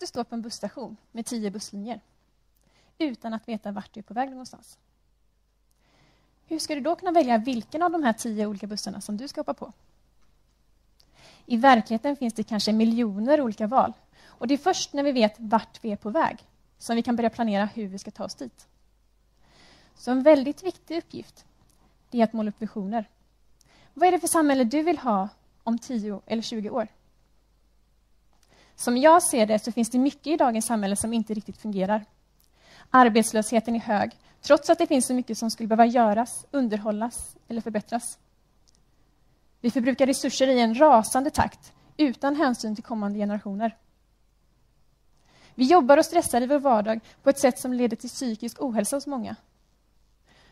att du står på en busstation med 10 busslinjer utan att veta vart du är på väg någonstans. Hur ska du då kunna välja vilken av de här 10 olika bussarna som du ska hoppa på? I verkligheten finns det kanske miljoner olika val. Och det är först när vi vet vart vi är på väg som vi kan börja planera hur vi ska ta oss dit. Så en väldigt viktig uppgift är att måla upp visioner. Vad är det för samhälle du vill ha om 10 eller 20 år? Som jag ser det så finns det mycket i dagens samhälle som inte riktigt fungerar. Arbetslösheten är hög, trots att det finns så mycket som skulle behöva göras, underhållas eller förbättras. Vi förbrukar resurser i en rasande takt, utan hänsyn till kommande generationer. Vi jobbar och stressar i vår vardag på ett sätt som leder till psykisk ohälsa hos många.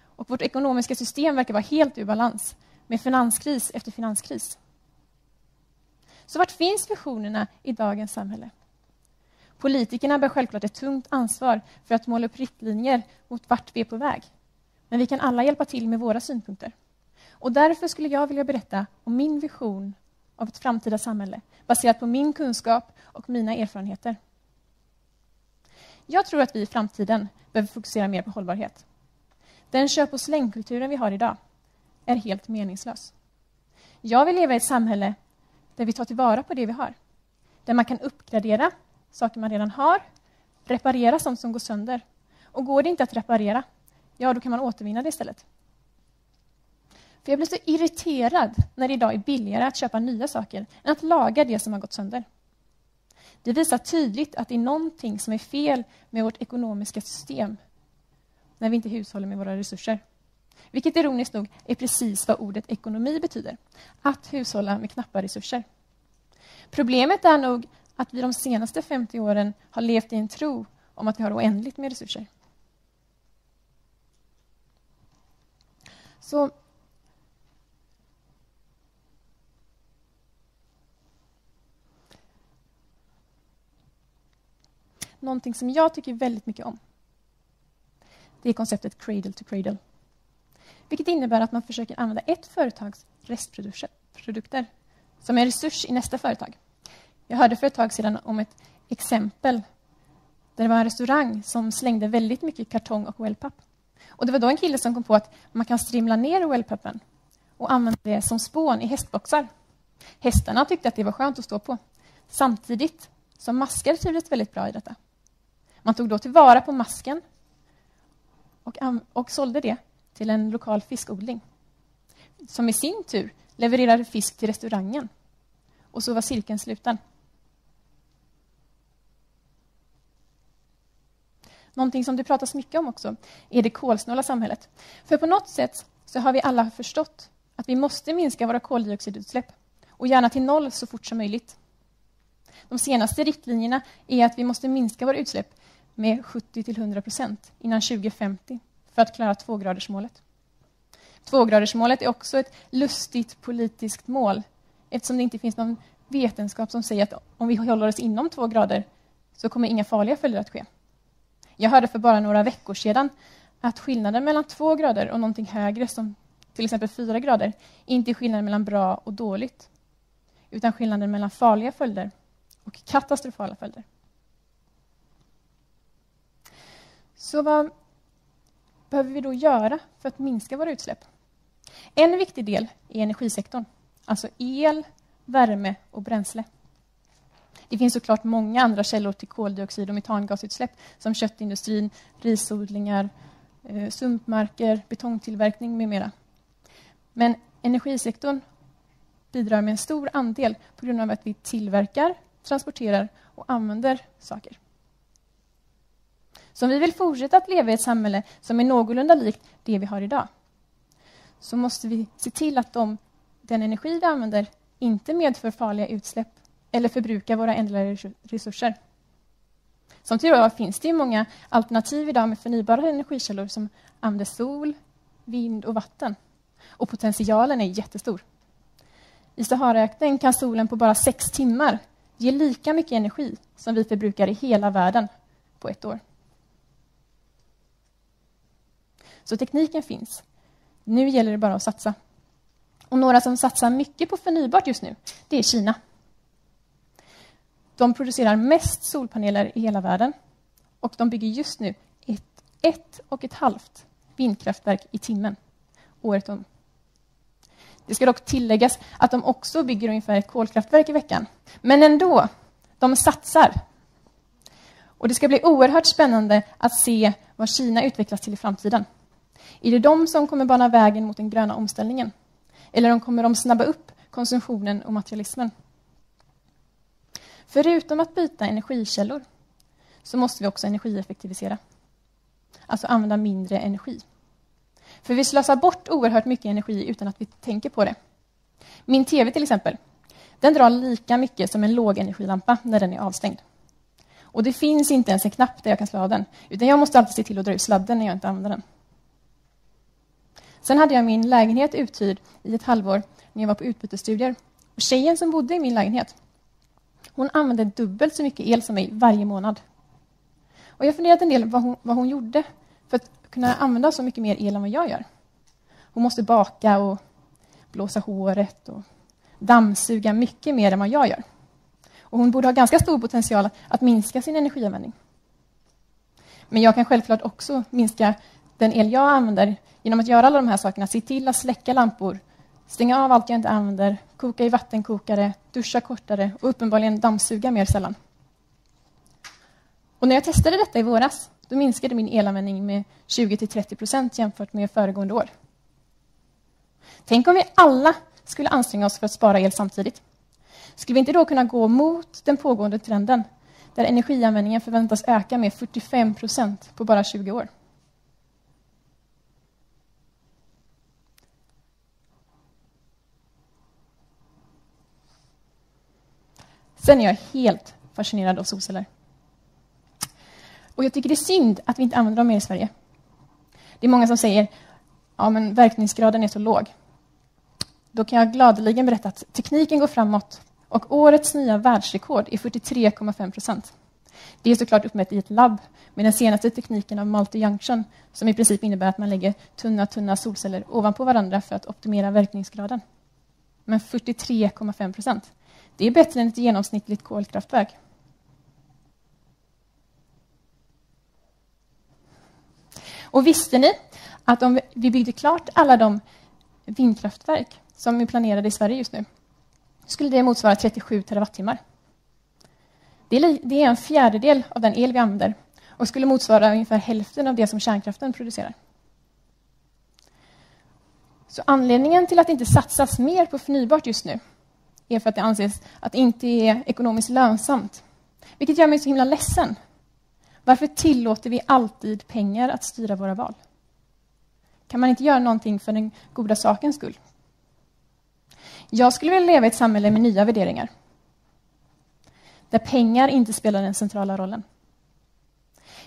Och vårt ekonomiska system verkar vara helt ur balans, med finanskris efter finanskris. Så vart finns visionerna i dagens samhälle? Politikerna bär självklart ett tungt ansvar för att måla upp riktlinjer mot vart vi är på väg. Men vi kan alla hjälpa till med våra synpunkter. Och därför skulle jag vilja berätta om min vision av ett framtida samhälle baserat på min kunskap och mina erfarenheter. Jag tror att vi i framtiden behöver fokusera mer på hållbarhet. Den köp- och slängkulturen vi har idag är helt meningslös. Jag vill leva i ett samhälle där vi tar tillvara på det vi har. Där man kan uppgradera saker man redan har, reparera sånt som går sönder. Och går det inte att reparera, ja då kan man återvinna det istället. För jag blir så irriterad när det idag är billigare att köpa nya saker än att laga det som har gått sönder. Det visar tydligt att det är någonting som är fel med vårt ekonomiska system när vi inte hushåller med våra resurser. Vilket ironiskt nog är precis vad ordet ekonomi betyder. Att hushålla med knappa resurser. Problemet är nog att vi de senaste 50 åren har levt i en tro om att vi har oändligt med resurser. Någonting som jag tycker väldigt mycket om, det är konceptet cradle to cradle. Vilket innebär att man försöker använda ett företags restprodukter som en resurs i nästa företag. Jag hörde för ett tag sedan om ett exempel där det var en restaurang som slängde väldigt mycket kartong och wellpapp. Och det var då en kille som kom på att man kan strimla ner wellpappen och använda det som spån i hästboxar. Hästarna tyckte att det var skönt att stå på. Samtidigt som maskar trivdes väldigt bra i detta. Man tog då tillvara på masken och sålde det till en lokal fiskodling. Som i sin tur levererade fisk till restaurangen. Och så var cirkeln sluten. Någonting som det pratas mycket om också är det kolsnåla samhället. För på något sätt så har vi alla förstått att vi måste minska våra koldioxidutsläpp. Och gärna till noll så fort som möjligt. De senaste riktlinjerna är att vi måste minska våra utsläpp med 70-100% innan 2050 för att klara 2-gradersmålet. 2-gradersmålet är också ett lustigt politiskt mål eftersom det inte finns någon vetenskap som säger att om vi håller oss inom 2 grader så kommer inga farliga följder att ske. Jag hörde för bara några veckor sedan att skillnaden mellan 2 grader och någonting högre som till exempel 4 grader inte är skillnaden mellan bra och dåligt utan skillnaden mellan farliga följder och katastrofala följder. Så vad behöver vi då göra för att minska våra utsläpp? En viktig del är energisektorn, alltså el, värme och bränsle. Det finns såklart många andra källor till koldioxid- och metangasutsläpp som köttindustrin, risodlingar, sumpmarker, betongtillverkning med mera. Men energisektorn bidrar med en stor andel på grund av att vi tillverkar, transporterar och använder saker. Så om vi vill fortsätta att leva i ett samhälle som är någorlunda likt det vi har idag så måste vi se till att den energi vi använder inte medför farliga utsläpp eller förbrukar våra ändliga resurser. Som tur är finns det många alternativ idag med förnybara energikällor som använder sol, vind och vatten. Och potentialen är jättestor. I Saharaöknen kan solen på bara 6 timmar ger lika mycket energi som vi förbrukar i hela världen på ett år. Så tekniken finns. Nu gäller det bara att satsa. Och några som satsar mycket på förnybart just nu, det är Kina. De producerar mest solpaneler i hela världen och de bygger just nu ett och ett halvt vindkraftverk i timmen året om. Det ska dock tilläggas att de också bygger ungefär ett kolkraftverk i veckan. Men ändå, de satsar. Och det ska bli oerhört spännande att se vad Kina utvecklas till i framtiden. Är det de som kommer bana vägen mot den gröna omställningen? Eller kommer de snabba upp konsumtionen och materialismen? Förutom att byta energikällor så måste vi också energieffektivisera. Alltså använda mindre energi. För vi slösar bort oerhört mycket energi utan att vi tänker på det. Min tv till exempel, den drar lika mycket som en låg energilampa när den är avstängd. Och det finns inte ens en knapp där jag kan slå av den. Utan jag måste alltid se till att dra ut sladden när jag inte använder den. Sen hade jag min lägenhet uthyrd i ett halvår när jag var på utbytesstudier. Och tjejen som bodde i min lägenhet, hon använde dubbelt så mycket el som mig varje månad. Och jag funderat en del vad hon gjorde för att kunna använda så mycket mer el än vad jag gör. Hon måste baka och blåsa håret och dammsuga mycket mer än vad jag gör. Och hon borde ha ganska stor potential att minska sin energianvändning. Men jag kan självklart också minska den el jag använder genom att göra alla de här sakerna. Se till att släcka lampor, stänga av allt jag inte använder, koka i vattenkokare, duscha kortare och uppenbarligen dammsuga mer sällan. Och när jag testade detta i våras, då minskade min elanvändning med 20-30% jämfört med föregående år. Tänk om vi alla skulle anstränga oss för att spara el samtidigt. Skulle vi inte då kunna gå mot den pågående trenden där energianvändningen förväntas öka med 45% på bara 20 år? Sen är jag helt fascinerad av solceller. Och jag tycker det är synd att vi inte använder dem mer i Sverige. Det är många som säger, ja men verkningsgraden är så låg. Då kan jag gladeligen berätta att tekniken går framåt och årets nya världsrekord är 43,5%. Det är såklart uppmätt i ett labb med den senaste tekniken av multi-junction som i princip innebär att man lägger tunna solceller ovanpå varandra för att optimera verkningsgraden. Men 43,5%. Det är bättre än ett genomsnittligt kolkraftverk. Och visste ni att om vi byggde klart alla de vindkraftverk som vi planerade i Sverige just nu skulle det motsvara 37 terawattimmar. Det är en fjärdedel av den el vi använder och skulle motsvara ungefär hälften av det som kärnkraften producerar. Så anledningen till att det inte satsas mer på förnybart just nu är för att det anses att det inte är ekonomiskt lönsamt. Vilket gör mig så himla ledsen. Varför tillåter vi alltid pengar att styra våra val? Kan man inte göra någonting för den goda sakens skull? Jag skulle vilja leva i ett samhälle med nya värderingar. Där pengar inte spelar den centrala rollen.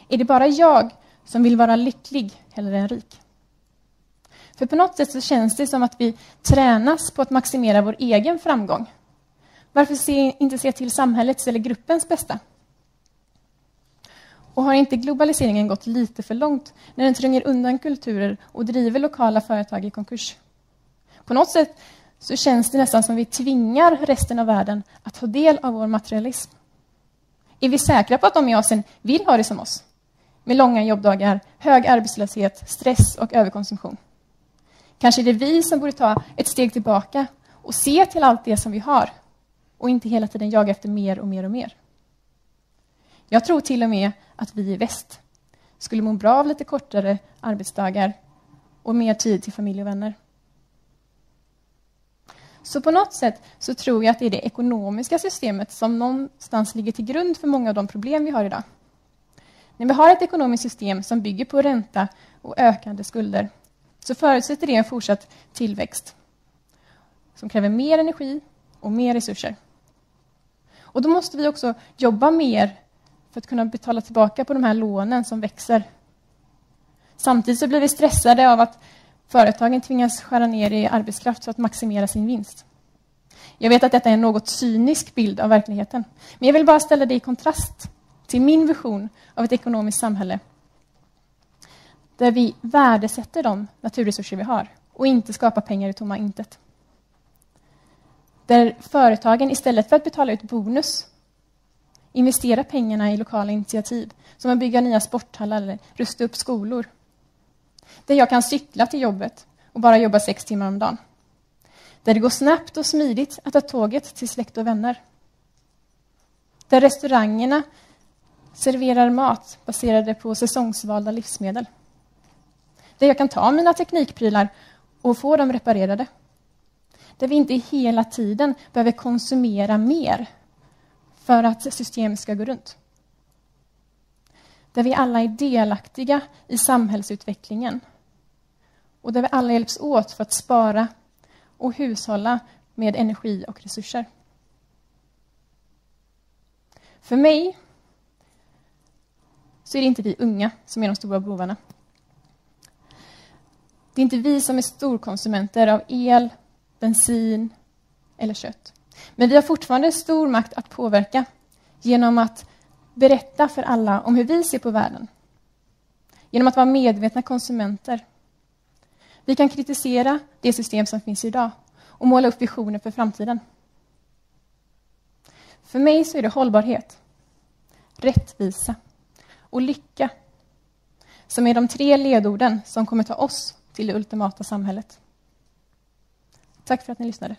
Är det bara jag som vill vara lycklig hellre än rik? För på något sätt så känns det som att vi tränas på att maximera vår egen framgång. Varför inte se till samhällets eller gruppens bästa? Och har inte globaliseringen gått lite för långt när den tränger undan kulturer och driver lokala företag i konkurs? På något sätt så känns det nästan som vi tvingar resten av världen att ta del av vår materialism. Är vi säkra på att de i Asien vill ha det som oss? Med långa jobbdagar, hög arbetslöshet, stress och överkonsumtion. Kanske är det vi som borde ta ett steg tillbaka och se till allt det som vi har och inte hela tiden jaga efter mer och mer och mer. Jag tror till och med att vi i väst skulle må bra av lite kortare arbetsdagar och mer tid till familj och vänner. Så på något sätt så tror jag att det är det ekonomiska systemet som någonstans ligger till grund för många av de problem vi har idag. När vi har ett ekonomiskt system som bygger på ränta och ökande skulder så förutsätter det en fortsatt tillväxt som kräver mer energi och mer resurser. Och då måste vi också jobba mer för att kunna betala tillbaka på de här lånen som växer. Samtidigt så blir vi stressade av att företagen tvingas skära ner i arbetskraft för att maximera sin vinst. Jag vet att detta är en något cynisk bild av verkligheten. Men jag vill bara ställa det i kontrast till min vision av ett ekonomiskt samhälle. Där vi värdesätter de naturresurser vi har och inte skapar pengar i tomma intet. Där företagen istället för att betala ut bonus investera pengarna i lokala initiativ som att bygga nya sporthallar eller rusta upp skolor. Där jag kan cykla till jobbet och bara jobba 6 timmar om dagen. Där det går snabbt och smidigt att ta tåget till släkt och vänner. Där restaurangerna serverar mat baserade på säsongsvalda livsmedel. Där jag kan ta mina teknikprylar och få dem reparerade. Där vi inte hela tiden behöver konsumera mer för att systemet ska gå runt. Där vi alla är delaktiga i samhällsutvecklingen. Och där vi alla hjälps åt för att spara och hushålla med energi och resurser. För mig så är det inte vi unga som är de stora bovarna. Det är inte vi som är storkonsumenter av el, bensin eller kött. Men vi har fortfarande stor makt att påverka genom att berätta för alla om hur vi ser på världen. Genom att vara medvetna konsumenter. Vi kan kritisera det system som finns idag och måla upp visioner för framtiden. För mig så är det hållbarhet, rättvisa och lycka som är de 3 ledorden som kommer ta oss till det ultimata samhället. Tack för att ni lyssnade.